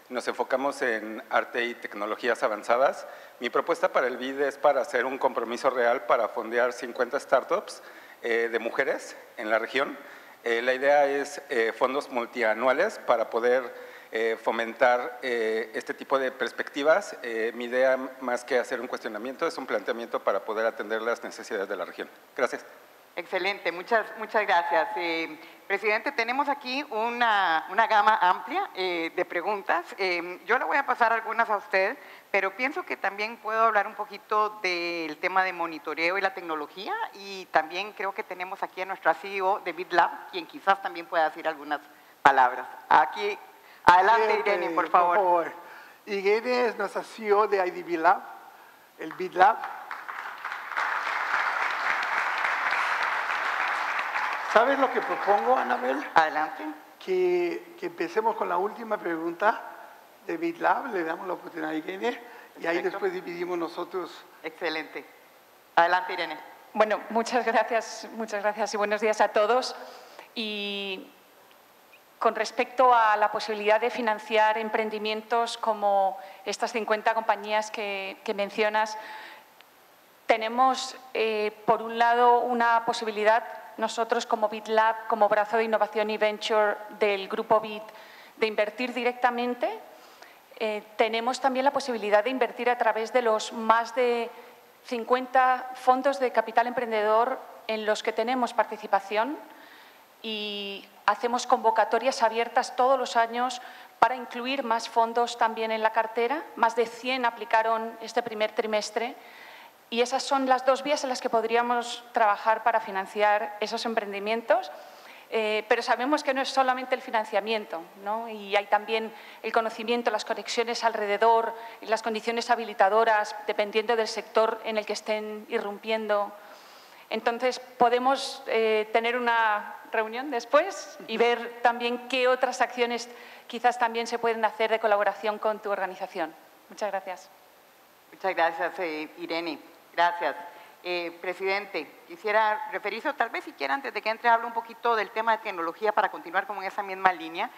Nos enfocamos en arte y tecnologías avanzadas. Mi propuesta para el BID es para hacer un compromiso real para fondear 50 startups de mujeres en la región. La idea es fondos multianuales para poder fomentar este tipo de perspectivas. Mi idea, más que hacer un cuestionamiento, es un planteamiento para poder atender las necesidades de la región. Gracias. Excelente, muchas gracias. Presidente, tenemos aquí una gama amplia de preguntas. Yo le voy a pasar algunas a usted, pero pienso que también puedo hablar un poquito del tema de monitoreo y la tecnología, y también creo que tenemos aquí a nuestra CEO de BID Lab, quien quizás también pueda decir algunas palabras. Aquí, adelante Irene, por favor. Por favor. Irene es nuestra CEO de BID Lab, el BID Lab. ¿Sabes lo que propongo, Anabel? Adelante. Que empecemos con la última pregunta de BID Lab, le damos la oportunidad a Irene. Perfecto. Y ahí después dividimos nosotros. Excelente. Adelante, Irene. Bueno, muchas gracias y buenos días a todos. Y con respecto a la posibilidad de financiar emprendimientos como estas 50 compañías que mencionas, tenemos, por un lado, una posibilidad. Nosotros, como BID Lab, como brazo de innovación y venture del Grupo BID, de invertir directamente, tenemos también la posibilidad de invertir a través de los más de 50 fondos de capital emprendedor en los que tenemos participación y hacemos convocatorias abiertas todos los años para incluir más fondos también en la cartera. Más de 100 aplicaron este primer trimestre. Y esas son las dos vías en las que podríamos trabajar para financiar esos emprendimientos. Pero sabemos que no es solamente el financiamiento, ¿no? Y hay también el conocimiento, las conexiones alrededor, las condiciones habilitadoras, dependiendo del sector en el que estén irrumpiendo. Entonces, podemos tener una reunión después y ver también qué otras acciones quizás también se pueden hacer de colaboración con tu organización. Muchas gracias. Muchas gracias, Irene. Gracias. Presidente, quisiera referirse, o tal vez si quiera, antes de que entre, hablo un poquito del tema de tecnología para continuar como en esa misma línea,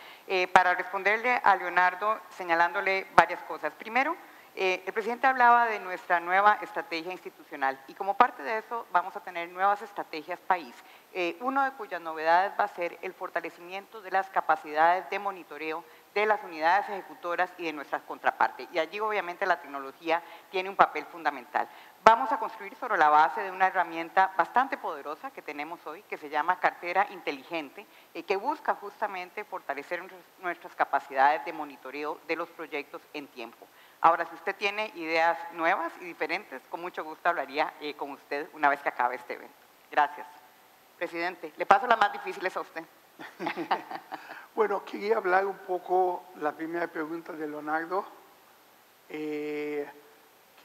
para responderle a Leonardo señalándole varias cosas. Primero, el presidente hablaba de nuestra nueva estrategia institucional y como parte de eso vamos a tener nuevas estrategias país, una de cuyas novedades va a ser el fortalecimiento de las capacidades de monitoreo de las unidades ejecutoras y de nuestras contrapartes. Y allí, obviamente, la tecnología tiene un papel fundamental. Vamos a construir sobre la base de una herramienta bastante poderosa que tenemos hoy, que se llama Cartera Inteligente, que busca justamente fortalecer nuestras capacidades de monitoreo de los proyectos en tiempo. Ahora, si usted tiene ideas nuevas y diferentes, con mucho gusto hablaría con usted una vez que acabe este evento. Gracias. Presidente, le paso las más difíciles a usted. Bueno, quería hablar un poco la primera pregunta de Leonardo, que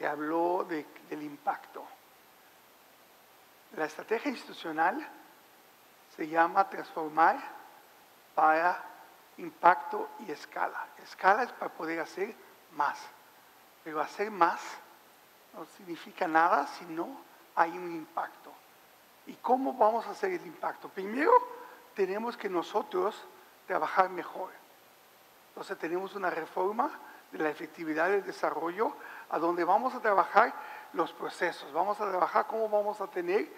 habló del impacto. La estrategia institucional se llama transformar para impacto y escala. Escala es para poder hacer más. Pero hacer más no significa nada si no hay un impacto. ¿Y cómo vamos a hacer el impacto? Primero, tenemos que nosotros trabajar mejor. Entonces, tenemos una reforma de la efectividad del desarrollo a donde vamos a trabajar los procesos. Vamos a trabajar cómo vamos a tener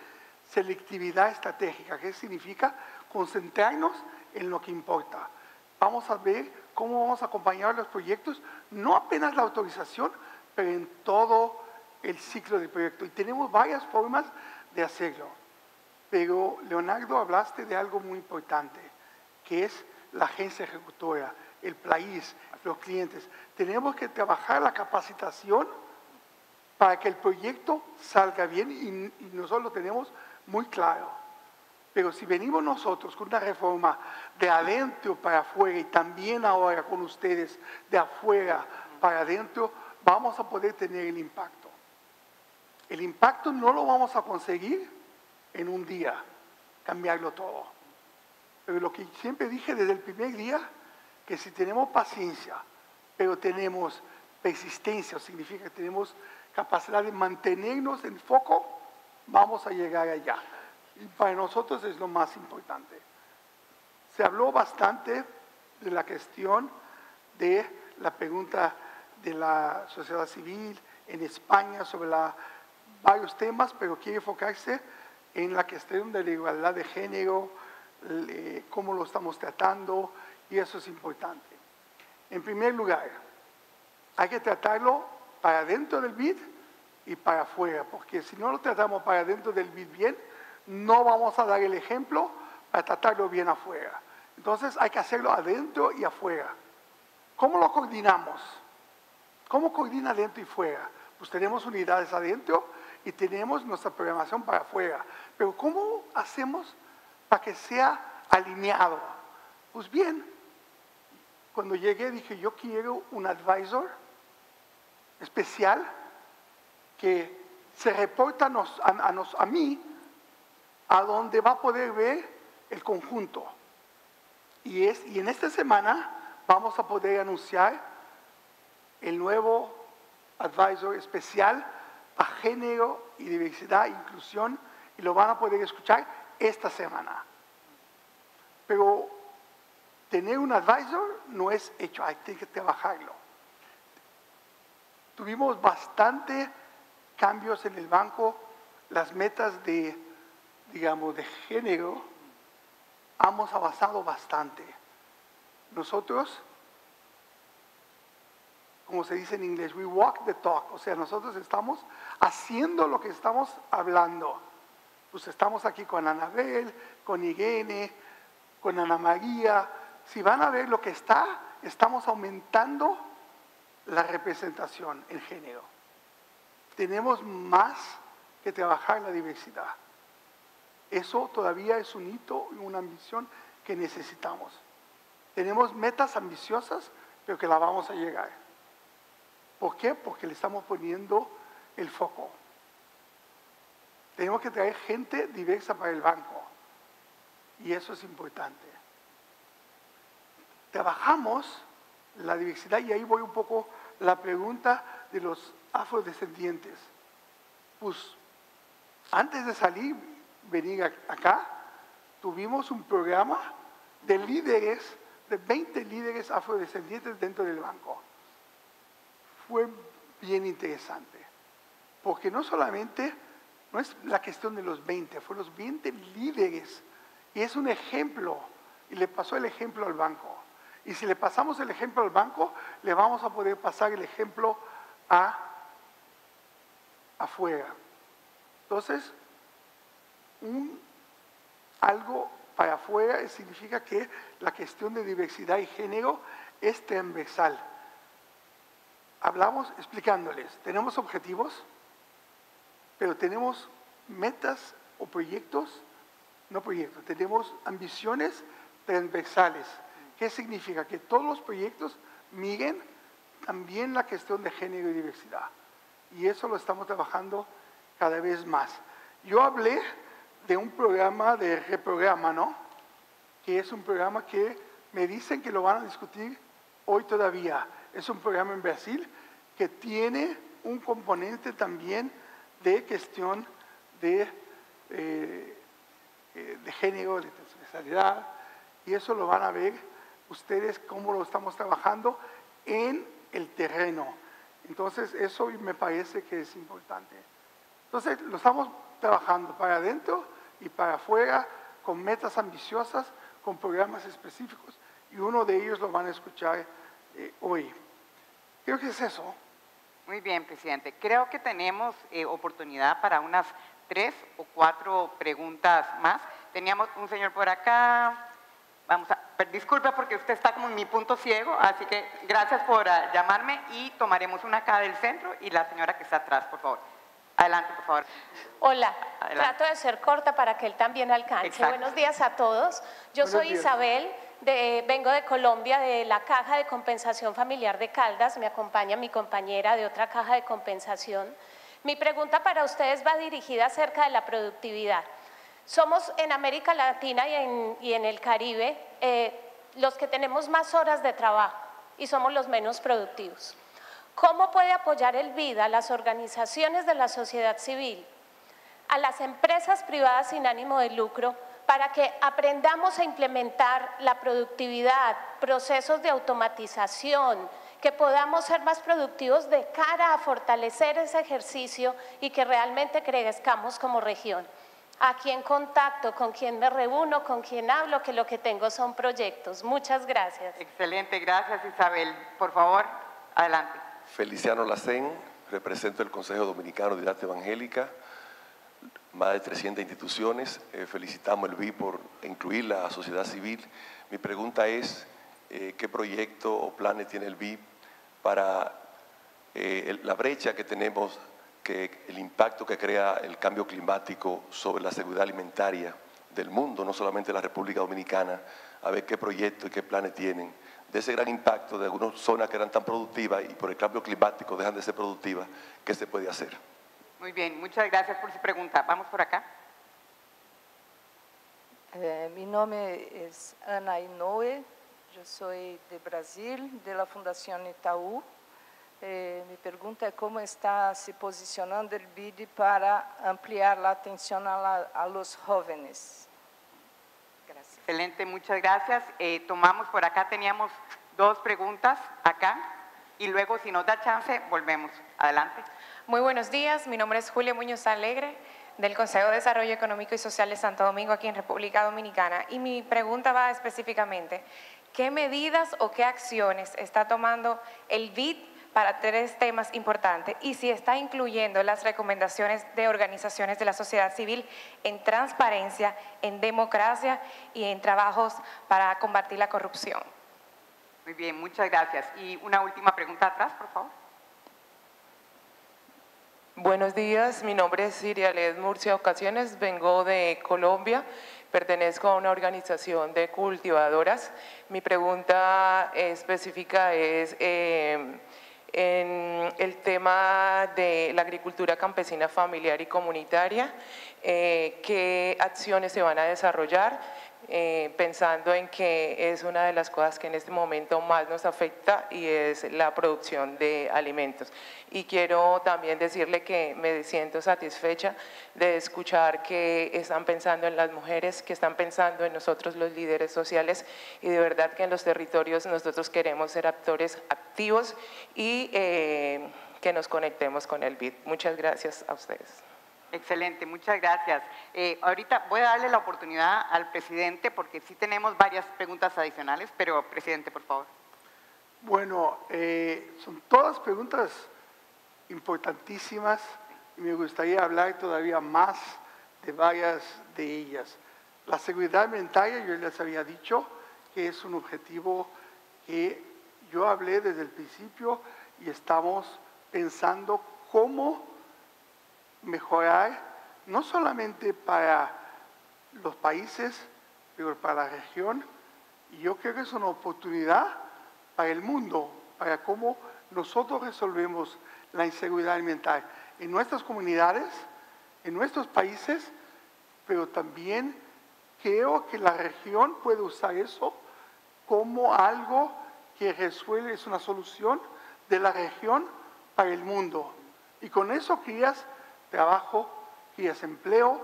selectividad estratégica. ¿Qué significa? Concentrarnos en lo que importa. Vamos a ver cómo vamos a acompañar los proyectos, no apenas la autorización, pero en todo el ciclo del proyecto. Y tenemos varias formas de hacerlo. Pero, Leonardo, hablaste de algo muy importante, que es la agencia ejecutora, el país, los clientes. Tenemos que trabajar la capacitación para que el proyecto salga bien y nosotros lo tenemos muy claro. Pero si venimos nosotros con una reforma de adentro para afuera y también ahora con ustedes de afuera para adentro, vamos a poder tener el impacto. El impacto no lo vamos a conseguir en un día, cambiarlo todo. Pero lo que siempre dije desde el primer día, que si tenemos paciencia, pero tenemos persistencia, significa que tenemos capacidad de mantenernos en foco, vamos a llegar allá. Y para nosotros es lo más importante. Se habló bastante de la cuestión de la pregunta de la sociedad civil en España sobre varios temas, pero quiere enfocarse en la cuestión de la igualdad de género, cómo lo estamos tratando, y eso es importante. En primer lugar, hay que tratarlo para dentro del BID y para afuera, porque si no lo tratamos para dentro del BID bien, no vamos a dar el ejemplo para tratarlo bien afuera. Entonces, hay que hacerlo adentro y afuera. ¿Cómo lo coordinamos? ¿Cómo coordina adentro y fuera? Pues tenemos unidades adentro y tenemos nuestra programación para afuera. Pero ¿cómo hacemos para que sea alineado? Pues bien, cuando llegué dije, yo quiero un advisor especial que se reporta a mí, a donde va a poder ver el conjunto. Y en esta semana vamos a poder anunciar el nuevo advisor especial a género y diversidad e inclusión, y lo van a poder escuchar esta semana. Pero tener un advisor no es hecho, hay que trabajarlo. Tuvimos bastante cambios en el banco, las metas de, digamos, de género, hemos avanzado bastante. Nosotros, como se dice en inglés, we walk the talk, o sea, nosotros estamos haciendo lo que estamos hablando. Pues estamos aquí con Anabel, con Irene, con Ana María. Si van a ver lo que estamos aumentando la representación en género. Tenemos más que trabajar la diversidad. Eso todavía es un hito y una ambición que necesitamos. Tenemos metas ambiciosas, pero que la vamos a llegar. ¿Por qué? Porque le estamos poniendo el foco. Tenemos que traer gente diversa para el banco. Y eso es importante. Trabajamos la diversidad, y ahí voy un poco la pregunta de los afrodescendientes. Pues, antes de venir acá, tuvimos un programa de líderes, de 20 líderes afrodescendientes dentro del banco. Fue bien interesante, porque no solamente, no es la cuestión de los 20, fueron los 20 líderes, y es un ejemplo, y le pasó el ejemplo al banco. Y si le pasamos el ejemplo al banco, le vamos a poder pasar el ejemplo afuera. Entonces, algo para afuera significa que la cuestión de diversidad y género es transversal. Hablamos explicándoles, tenemos objetivos, pero tenemos metas o tenemos ambiciones transversales. ¿Qué significa? Que todos los proyectos migren también la cuestión de género y diversidad. Y eso lo estamos trabajando cada vez más. Yo hablé de un programa de reprograma, ¿no? Que es un programa que me dicen que lo van a discutir hoy todavía. es un programa en Brasil que tiene un componente también de gestión de género, de transversalidad, y eso lo van a ver ustedes cómo lo estamos trabajando en el terreno. Entonces, eso me parece que es importante. Entonces, lo estamos trabajando para adentro y para afuera, con metas ambiciosas, con programas específicos, y uno de ellos lo van a escuchar hoy. Creo que es eso. Muy bien, presidente. Creo que tenemos oportunidad para unas 3 o 4 preguntas más. Teníamos un señor por acá. Vamos a, disculpa porque usted está como en mi punto ciego, así que gracias por llamarme y tomaremos una acá del centro y la señora que está atrás, por favor. Adelante, por favor. Hola, adelante. Trato de ser corta para que él también alcance. Exacto. Buenos días a todos. Yo soy Isabel, vengo de Colombia, de la Caja de Compensación Familiar de Caldas. Me acompaña mi compañera de otra caja de compensación. Mi pregunta para ustedes va dirigida acerca de la productividad. Somos en América Latina y en el Caribe los que tenemos más horas de trabajo y somos los menos productivos. ¿Cómo puede apoyar el BID a las organizaciones de la sociedad civil, a las empresas privadas sin ánimo de lucro, para que aprendamos a implementar la productividad, procesos de automatización, que podamos ser más productivos de cara a fortalecer ese ejercicio y que realmente crezcamos como región? ¿A quién contacto? ¿Con quién me reúno? ¿Con quién hablo? Que lo que tengo son proyectos. Muchas gracias. Excelente, gracias Isabel. Por favor, adelante. Feliciano Lacén, represento el Consejo Dominicano de Arte Evangélica, más de 300 instituciones. Felicitamos el BID por incluir la sociedad civil. Mi pregunta es, ¿qué proyecto o planes tiene el BID para la brecha que tenemos, que el impacto que crea el cambio climático sobre la seguridad alimentaria del mundo, no solamente de la República Dominicana? A ver qué proyectos y qué planes tienen de ese gran impacto de algunas zonas que eran tan productivas y por el cambio climático dejan de ser productivas. ¿Qué se puede hacer? Muy bien, muchas gracias por su pregunta. Vamos por acá. Mi nombre es Ana Inoue, yo soy de Brasil, de la Fundación Itaú. Mi pregunta es cómo está se posicionando el BID para ampliar la atención a los jóvenes. Gracias. Excelente, muchas gracias. Tomamos por acá, teníamos 2 preguntas acá y luego si nos da chance volvemos. Adelante. Muy buenos días, mi nombre es Julia Muñoz Alegre, del Consejo de Desarrollo Económico y Social de Santo Domingo, aquí en República Dominicana. Y mi pregunta va específicamente, ¿qué medidas o qué acciones está tomando el BID para 3 temas importantes y si está incluyendo las recomendaciones de organizaciones de la sociedad civil en transparencia, en democracia y en trabajos para combatir la corrupción? Muy bien, muchas gracias. Y una última pregunta atrás, por favor. Buenos días, mi nombre es Cirialet Murcia Ocasiones, vengo de Colombia, pertenezco a una organización de cultivadoras. Mi pregunta específica es… en el tema de la agricultura campesina familiar y comunitaria, ¿qué acciones se van a desarrollar? Pensando en que es una de las cosas que en este momento más nos afecta y es la producción de alimentos. Y quiero también decirle que me siento satisfecha de escuchar que están pensando en las mujeres, que están pensando en nosotros los líderes sociales y de verdad que en los territorios nosotros queremos ser actores activos y que nos conectemos con el BID. Muchas gracias a ustedes. Excelente, muchas gracias. Ahorita voy a darle la oportunidad al presidente porque sí tenemos varias preguntas adicionales, pero presidente, por favor. Bueno, son todas preguntas importantísimas y me gustaría hablar todavía más de varias de ellas. La seguridad alimentaria, yo les había dicho que es un objetivo que yo hablé desde el principio y estamos pensando cómo mejorar, no solamente para los países, pero para la región. Y yo creo que es una oportunidad para el mundo, para cómo nosotros resolvemos la inseguridad alimentaria en nuestras comunidades, en nuestros países, pero también creo que la región puede usar eso como algo que resuelve, es una solución de la región para el mundo. Y con eso creas trabajo, creas empleo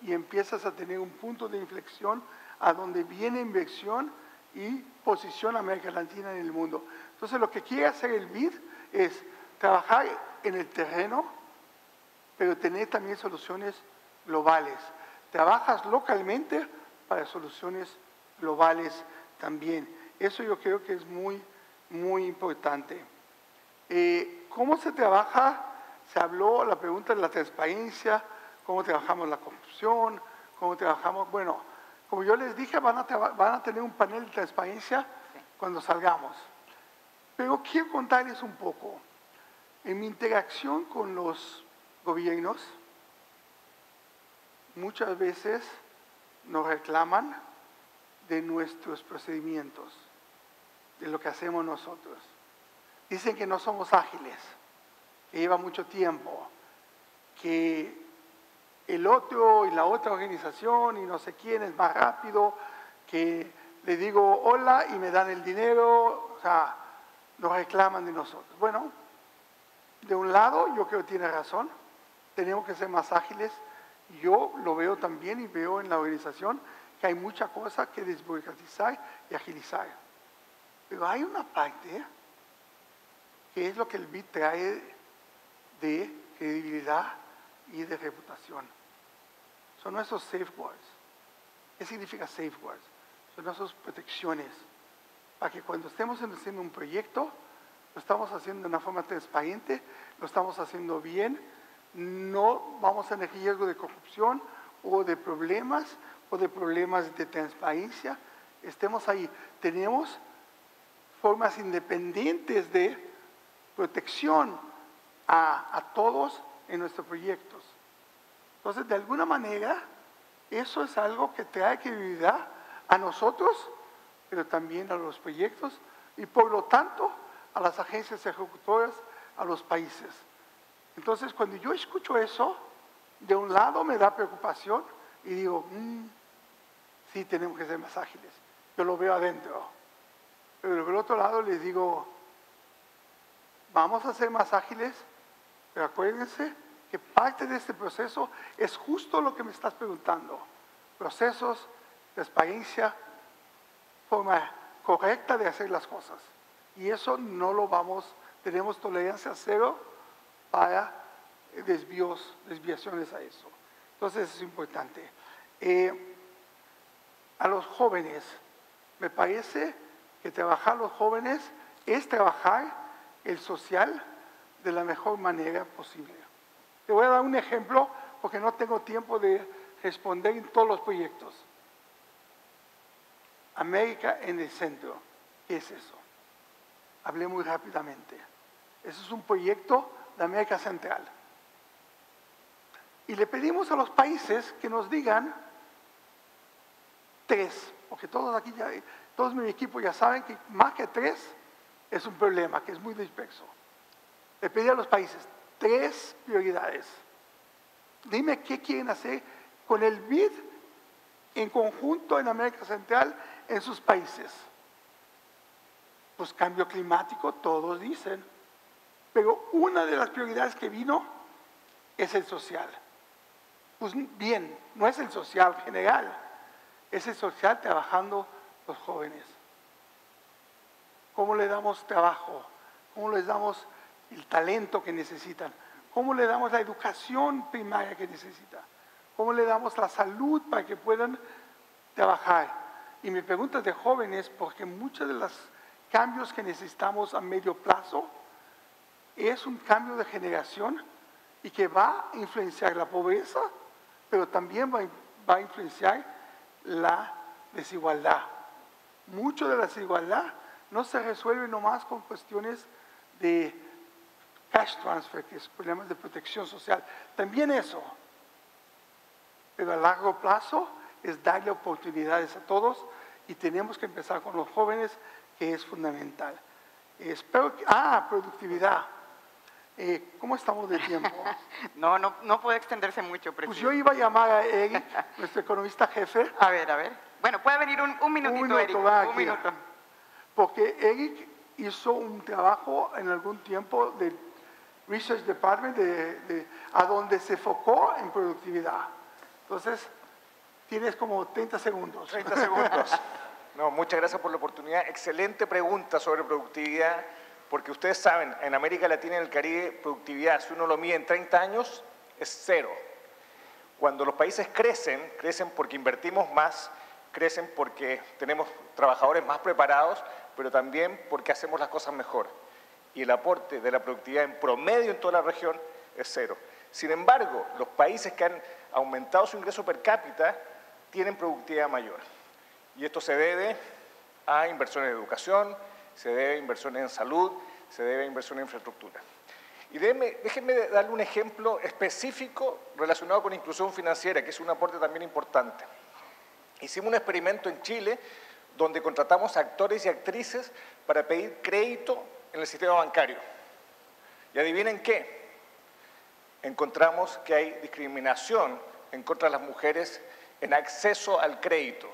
y empiezas a tener un punto de inflexión a donde viene inversión y posiciona a América Latina en el mundo. Entonces, lo que quiere hacer el BID es trabajar en el terreno, pero tener también soluciones globales. Trabajas localmente para soluciones globales también. Eso yo creo que es muy, muy importante. ¿Cómo se trabaja? Se habló la pregunta de la transparencia, cómo trabajamos la corrupción, cómo trabajamos… Bueno, como yo les dije, van a tener un panel de transparencia cuando salgamos. Pero quiero contarles un poco. En mi interacción con los gobiernos, muchas veces nos reclaman de nuestros procedimientos, de lo que hacemos nosotros. Dicen que no somos ágiles, que lleva mucho tiempo, que el otro y la otra organización y no sé quién es más rápido, que le digo hola y me dan el dinero, o sea, nos reclaman de nosotros. Bueno, de un lado yo creo que tiene razón, tenemos que ser más ágiles. Yo lo veo también y veo en la organización que hay muchas cosas que desburocratizar y agilizar. Pero hay una parte que es lo que el BID trae de credibilidad y de reputación. Son nuestros safeguards. ¿Qué significa safeguards? Son nuestras protecciones para que cuando estemos haciendo un proyecto, lo estamos haciendo de una forma transparente, lo estamos haciendo bien, no vamos a tener riesgo de corrupción o de problemas de transparencia. Estemos ahí. Tenemos formas independientes de protección a todos en nuestros proyectos. Entonces, de alguna manera, eso es algo que trae credibilidad a nosotros, pero también a los proyectos y, por lo tanto, a las agencias ejecutoras, a los países. Entonces, cuando yo escucho eso, de un lado me da preocupación y digo, sí, tenemos que ser más ágiles. Yo lo veo adentro. Pero del otro lado les digo, vamos a ser más ágiles, pero acuérdense que parte de este proceso es justo lo que me estás preguntando. Procesos, transparencia, forma correcta de hacer las cosas. Y eso no lo vamos, tenemos tolerancia cero para desviaciones a eso. Entonces, es importante. A los jóvenes, me parece que trabajar los jóvenes es trabajar el social de la mejor manera posible. Te voy a dar un ejemplo porque no tengo tiempo de responder en todos los proyectos. América en el Centro, ¿qué es eso? Hablé muy rápidamente. Eso es un proyecto de América Central. Y le pedimos a los países que nos digan tres, porque todos aquí, todos mi equipo ya saben que más que tres es un problema, que es muy disperso. Le pedí a los países tres prioridades. Dime qué quieren hacer con el BID en conjunto en América Central, en sus países. Pues cambio climático, todos dicen. Pero una de las prioridades que vino es el social. Pues bien, no es el social general, es el social trabajando los jóvenes. ¿Cómo le damos trabajo? ¿Cómo les damos el talento que necesitan? ¿Cómo le damos la educación primaria que necesitan? ¿Cómo le damos la salud para que puedan trabajar? Y me preguntas de jóvenes, porque muchos de los cambios que necesitamos a medio plazo es un cambio de generación y que va a influenciar la pobreza, pero también va a influenciar la desigualdad. Mucho de la desigualdad no se resuelve nomás con cuestiones de cash transfer, que es problemas de protección social, también eso. Pero a largo plazo es darle oportunidades a todos y tenemos que empezar con los jóvenes, que es fundamental. Espero que… productividad. ¿Cómo estamos de tiempo? No puede extenderse mucho, presidente. Pues yo iba a llamar a Eric, nuestro economista jefe. A ver. Bueno, puede venir un minutito, Eric. Porque Eric hizo un trabajo en algún tiempo de Research Department a donde se enfocó en productividad. Entonces, tienes como 30 segundos. 30 segundos. No, muchas gracias por la oportunidad. Excelente pregunta sobre productividad, porque ustedes saben, en América Latina y en el Caribe, productividad, si uno lo mide en 30 años, es cero. Cuando los países crecen, crecen porque invertimos más, crecen porque tenemos trabajadores más preparados, pero también porque hacemos las cosas mejor. Y el aporte de la productividad en promedio en toda la región es cero. Sin embargo, los países que han aumentado su ingreso per cápita tienen productividad mayor. Y esto se debe a inversiones en educación, se debe a inversiones en salud, se debe a inversiones en infraestructura. Y déjenme darle un ejemplo específico relacionado con inclusión financiera, que es un aporte también importante. Hicimos un experimento en Chile donde contratamos actores y actrices para pedir crédito en el sistema bancario. Y adivinen qué, encontramos que hay discriminación en contra de las mujeres en acceso al crédito.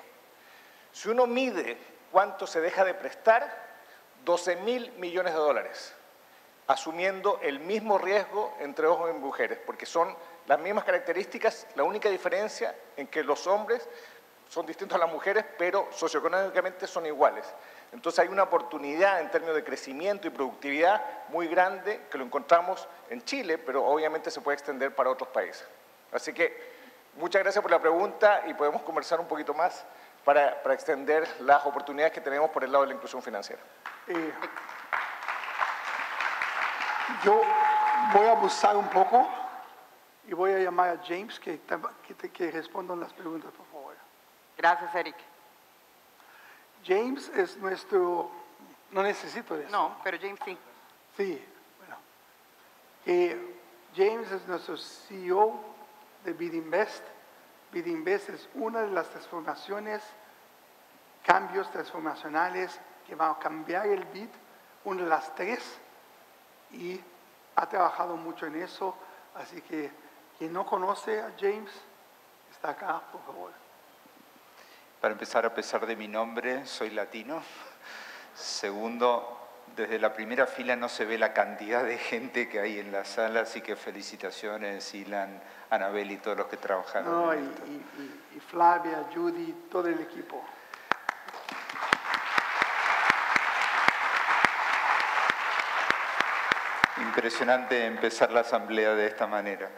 Si uno mide cuánto se deja de prestar, 12.000 millones de dólares, asumiendo el mismo riesgo entre hombres y mujeres, porque son las mismas características, la única diferencia en que los hombres son distintos a las mujeres, pero socioeconómicamente son iguales. Entonces hay una oportunidad en términos de crecimiento y productividad muy grande que lo encontramos en Chile, pero obviamente se puede extender para otros países. Así que muchas gracias por la pregunta y podemos conversar un poquito más para extender las oportunidades que tenemos por el lado de la inclusión financiera. Yo voy a abusar un poco y voy a llamar a James que respondan las preguntas, por favor. Gracias, Eric. James es nuestro… No necesito de eso. No, pero James sí. Sí, bueno. James es nuestro CEO de BID Invest. BID Invest es una de las transformaciones, cambios transformacionales que van a cambiar el BID, una de las tres, y ha trabajado mucho en eso. Así que quien no conoce a James, está acá, por favor. Para empezar, a pesar de mi nombre, soy latino. Segundo, desde la primera fila no se ve la cantidad de gente que hay en la sala, así que felicitaciones, Ilan, Anabel y todos los que trabajaron. No, y Flavia, Judy, todo el equipo. Impresionante empezar la asamblea de esta manera.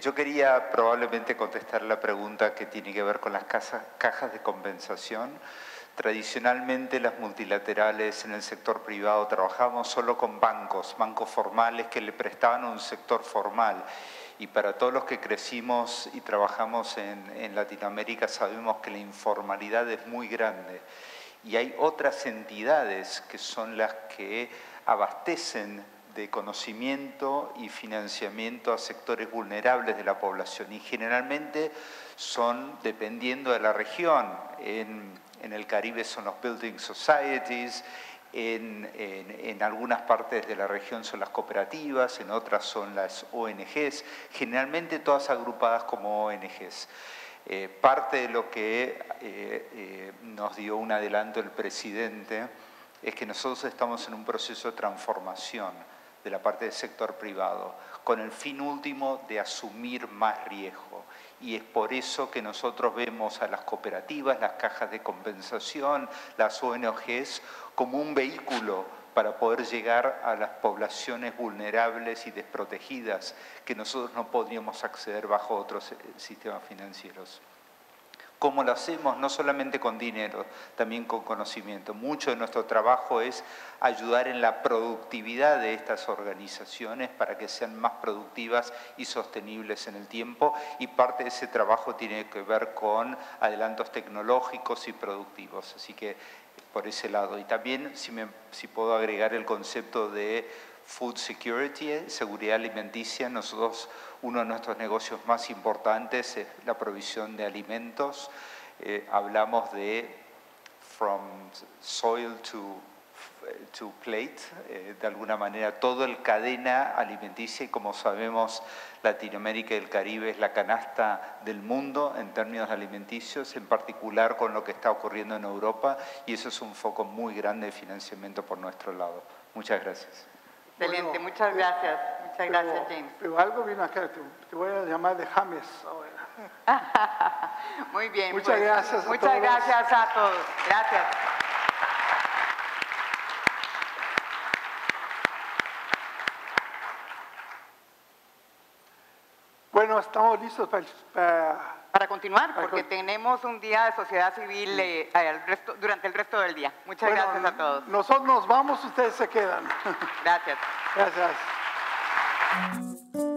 Yo quería probablemente contestar la pregunta que tiene que ver con las cajas de compensación. Tradicionalmente las multilaterales en el sector privado trabajábamos solo con bancos, bancos formales que le prestaban a un sector formal. Y para todos los que crecimos y trabajamos en Latinoamérica sabemos que la informalidad es muy grande. Y hay otras entidades que son las que abastecen de conocimiento y financiamiento a sectores vulnerables de la población y generalmente son, dependiendo de la región, en el Caribe son los Building Societies, en algunas partes de la región son las cooperativas, en otras son las ONGs, generalmente todas agrupadas como ONGs. Parte de lo que nos dio un adelanto el presidente es que nosotros estamos en un proceso de transformación de la parte del sector privado, con el fin último de asumir más riesgo. Y es por eso que nosotros vemos a las cooperativas, las cajas de compensación, las ONGs, como un vehículo para poder llegar a las poblaciones vulnerables y desprotegidas que nosotros no podríamos acceder bajo otros sistemas financieros. Cómo lo hacemos, no solamente con dinero, también con conocimiento. Mucho de nuestro trabajo es ayudar en la productividad de estas organizaciones para que sean más productivas y sostenibles en el tiempo, y parte de ese trabajo tiene que ver con adelantos tecnológicos y productivos. Así que por ese lado. Y también, si puedo agregar el concepto de food security, seguridad alimenticia. Nosotros, uno de nuestros negocios más importantes es la provisión de alimentos. Hablamos de from soil to to plate, de alguna manera, toda la cadena alimenticia, y como sabemos, Latinoamérica y el Caribe es la canasta del mundo en términos alimenticios, en particular con lo que está ocurriendo en Europa, y eso es un foco muy grande de financiamiento por nuestro lado. Muchas gracias. Excelente, bueno, muchas gracias James. Pero algo vino acá, te voy a llamar de James ahora. Muy bien. Muchas gracias a todos. Muchas gracias a todos, gracias. Bueno, estamos listos para continuar, porque tenemos un día de sociedad civil durante el resto del día. Muchas gracias a todos. Nosotros nos vamos, ustedes se quedan. Gracias. Gracias.